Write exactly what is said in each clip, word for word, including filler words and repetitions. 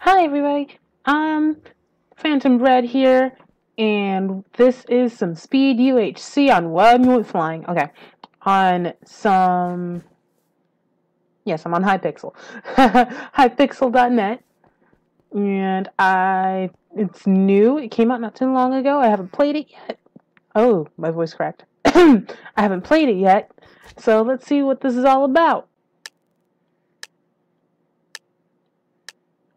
Hi everybody, um, Phantom Red here, and this is some speed U H C on one flying, okay, on some, yes, I'm on Hypixel, hypixel dot net, and I, it's new, it came out not too long ago, I haven't played it yet. Oh, my voice cracked. I haven't played it yet, so let's see what this is all about.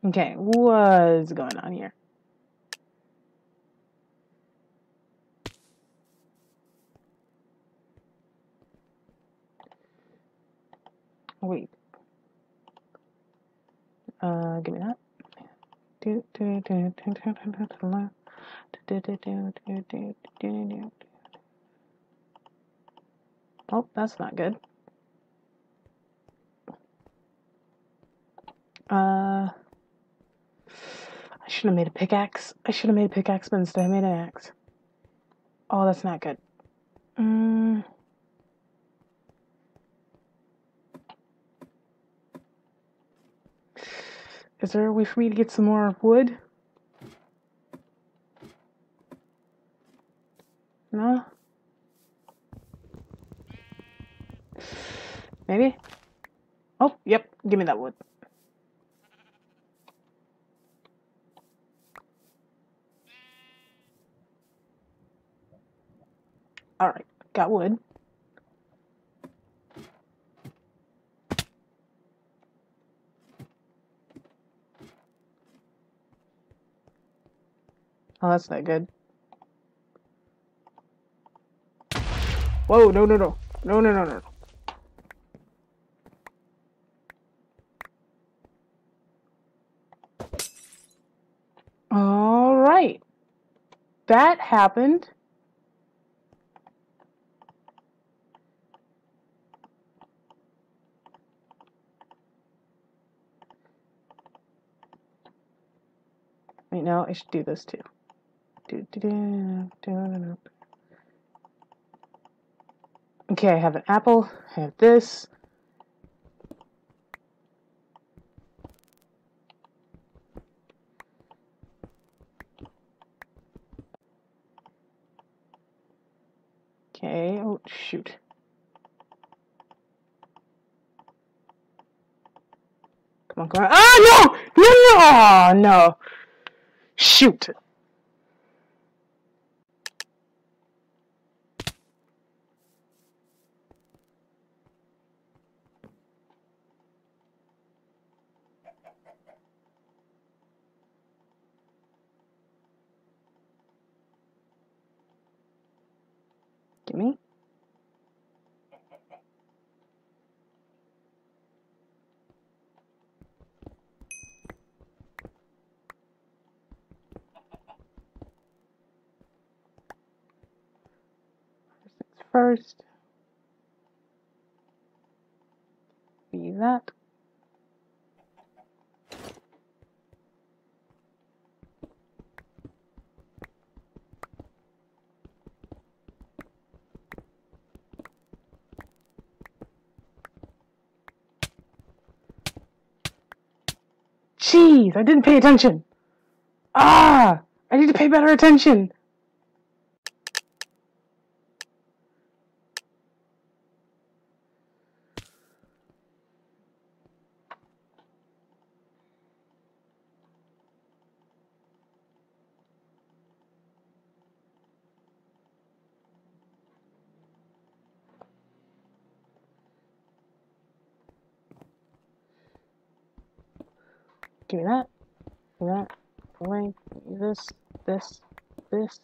Okay, what's going on here? Wait. Uh, give me that. Do do do do do do do do do do do do do. Oh, that's not good. Uh. I should have made a pickaxe. I should have made a pickaxe, but instead I made an axe. Oh, that's not good. Mm. Is there a way for me to get some more wood? No? Maybe? Oh, yep. Give me that wood. Alright, got wood. Oh, that's not good. Whoa, no, no, no. No, no, no, no. Alright. That happened. Wait, no, I should do this too. Okay, I have an apple. I have this. Okay, oh shoot. Come on, come on. Ah, no! No, no! Oh, no. Shoot. Give me. First, be that. Jeez, I didn't pay attention. Ah, I need to pay better attention. Give me that, give me that, away, this, this, this.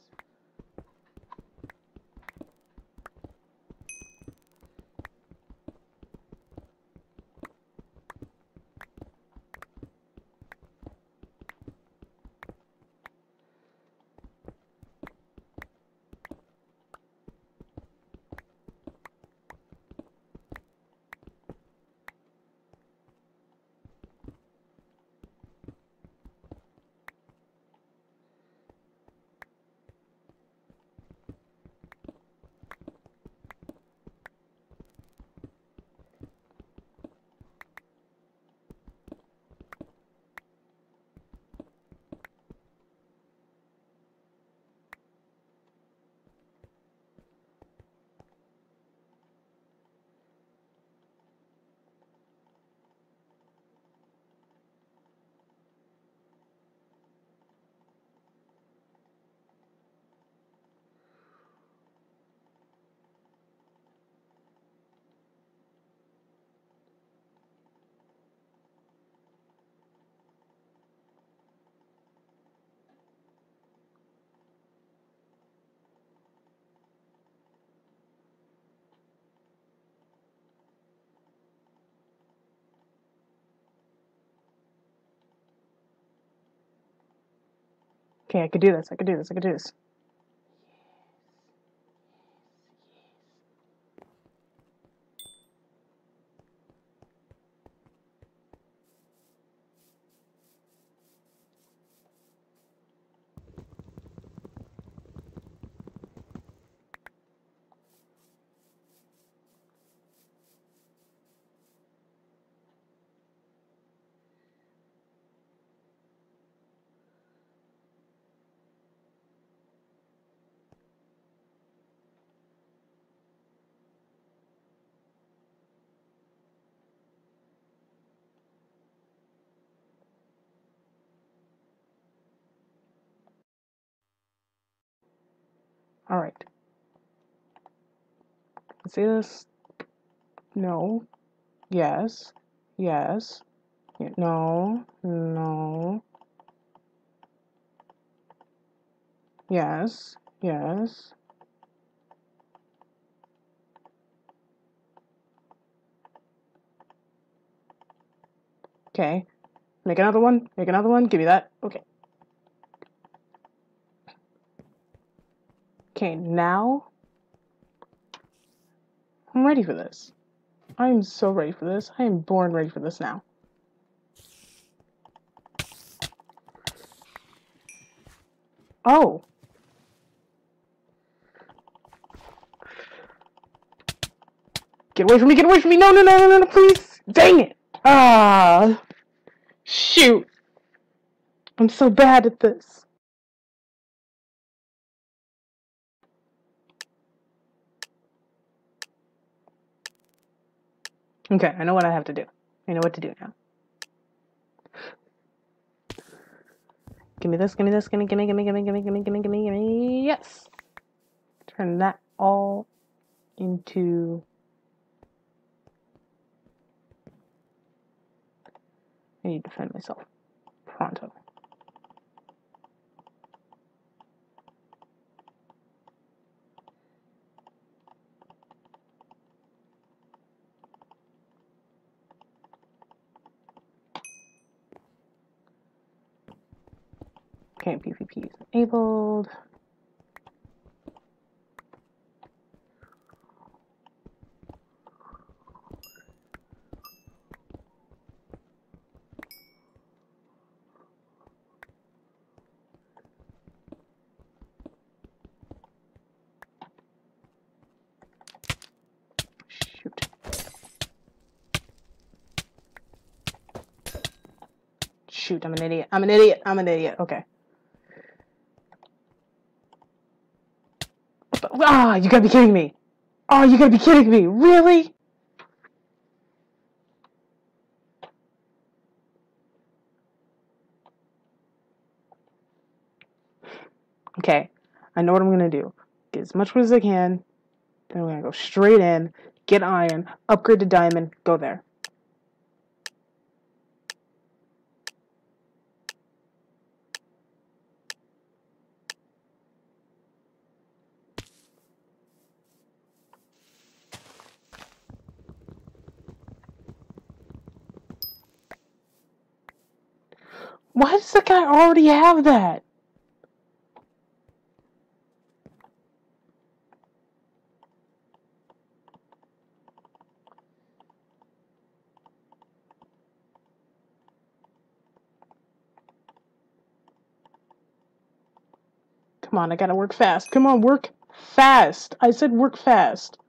Okay, I could do this, I could do this, I could do this. All right. Let's see this. No. Yes. Yes. No. No. Yes. Yes. Okay. Make another one. Make another one. Give me that. Okay. Okay, now I'm ready for this. I'm so ready for this. I am born ready for this now. Oh! Get away from me! Get away from me! No, no, no, no, no, no, please! Dang it! Ah! Shoot! I'm so bad at this. Okay, I know what I have to do. I know what to do now. Give me this, give me this, give me, give me, give me, give me, give me, give me, give me, give me, give me, yes! Turn that all into... I need to defend myself. Pronto. Okay, P v P is enabled. Shoot. Shoot, I'm an idiot. I'm an idiot. I'm an idiot. Okay. Ah, you gotta be kidding me. Oh, you gotta be kidding me. Really? Okay, I know what I'm gonna do. Get as much wood as I can. Then I'm gonna go straight in, get iron, upgrade to diamond, go there. Why does the guy already have that? Come on, I gotta work fast. Come on, work fast. I said work fast.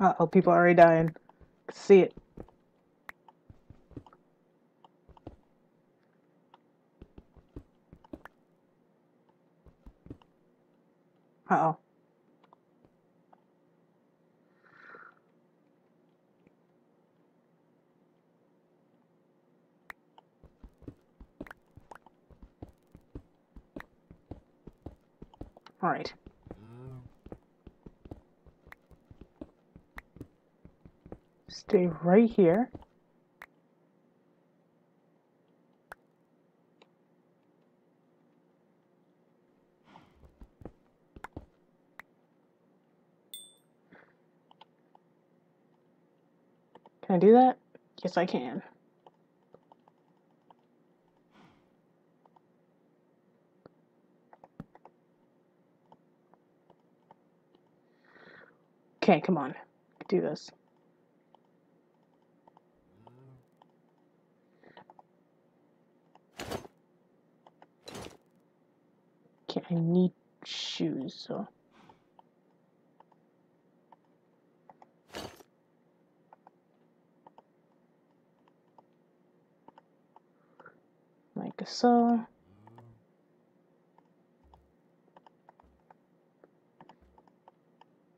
Uh oh, people are already dying. See it. Uh-oh. All right. Stay right here. Can I do that? Yes, I can. Okay, come on. Do this. Okay, I need shoes, so... like so.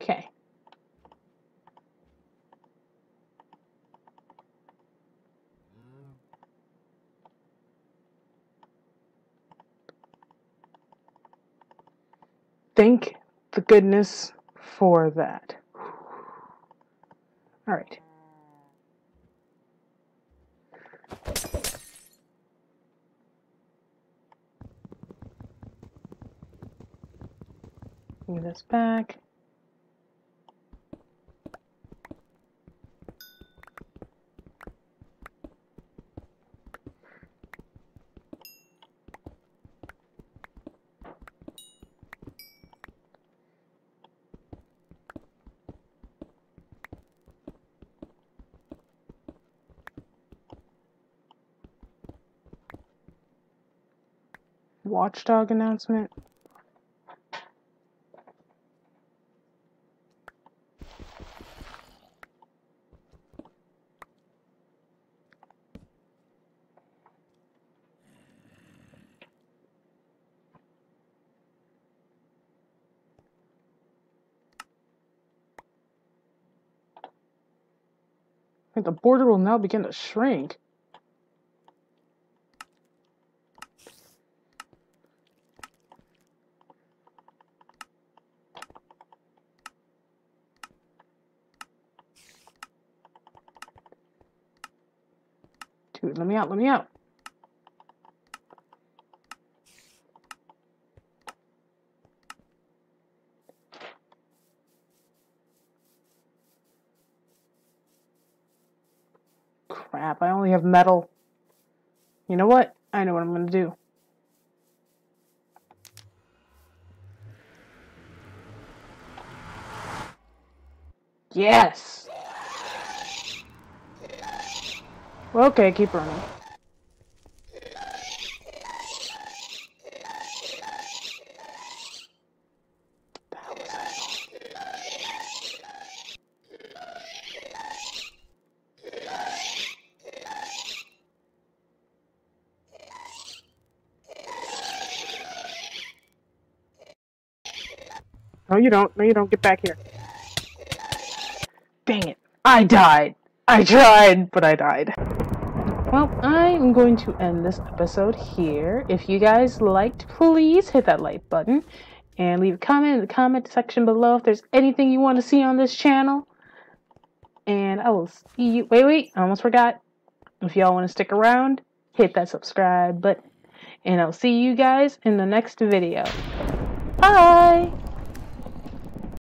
Okay. Thank the goodness for that. All right. Bring this back. Watchdog announcement. The border will now begin to shrink. Dude, let me out, let me out. Crap, I only have metal. You know what? I know what I'm going to do. Yes! Well, okay, keep running. No, you don't. No, you don't. Get back here. Dang it. I died. I tried, but I died. Well, I'm going to end this episode here. If you guys liked, please hit that like button. And leave a comment in the comment section below if there's anything you want to see on this channel. And I will see you. Wait, wait. I almost forgot. If y'all want to stick around, hit that subscribe button. And I'll see you guys in the next video. Bye!